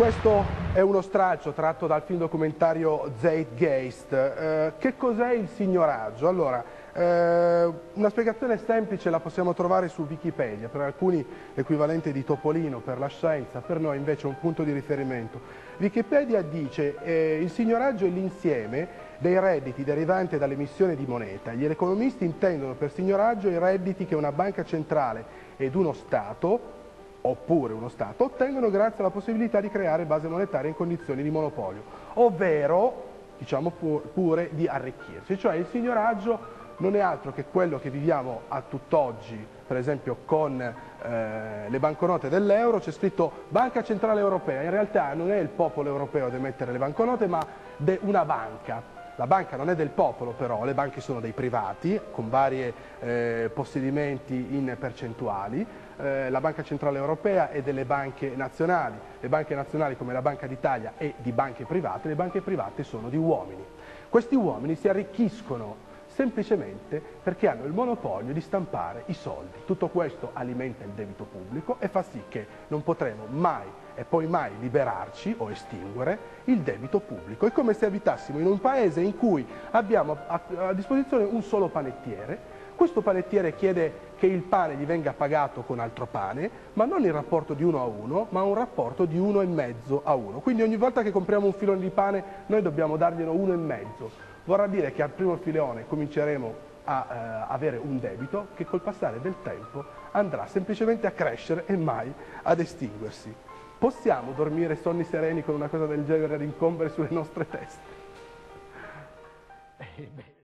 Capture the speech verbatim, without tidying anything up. Questo è uno stralcio tratto dal film documentario Zeitgeist. Eh, che cos'è il signoraggio? Allora, eh, una spiegazione semplice la possiamo trovare su Wikipedia, per alcuni l'equivalente di Topolino per la scienza, per noi invece è un punto di riferimento. Wikipedia dice che eh, il signoraggio è l'insieme dei redditi derivanti dall'emissione di moneta. Gli economisti intendono per signoraggio i redditi che una banca centrale ed uno Stato oppure uno Stato ottengono grazie alla possibilità di creare base monetaria in condizioni di monopolio, ovvero, diciamo pure, di arricchirsi. Cioè il signoraggio non è altro che quello che viviamo a tutt'oggi, per esempio con eh, le banconote dell'euro, c'è scritto Banca Centrale Europea, in realtà non è il popolo europeo ad emettere le banconote, ma de una banca. La banca non è del popolo però, le banche sono dei privati con vari eh, possedimenti in percentuali, eh, la Banca Centrale Europea è delle banche nazionali, le banche nazionali come la Banca d'Italia è di banche private, le banche private sono di uomini. Questi uomini si arricchiscono semplicemente perché hanno il monopolio di stampare i soldi. Tutto questo alimenta il debito pubblico e fa sì che non potremo mai e poi mai liberarci o estinguere il debito pubblico. È come se abitassimo in un paese in cui abbiamo a disposizione un solo panettiere. Questo panettiere chiede che il pane gli venga pagato con altro pane, ma non in rapporto di uno a uno, ma un rapporto di uno e mezzo a uno. Quindi ogni volta che compriamo un filone di pane noi dobbiamo darglielo uno e mezzo. Vorrà dire che al primo filone cominceremo a eh, avere un debito che col passare del tempo andrà semplicemente a crescere e mai ad estinguersi. Possiamo dormire sonni sereni con una cosa del genere ad incombere sulle nostre teste?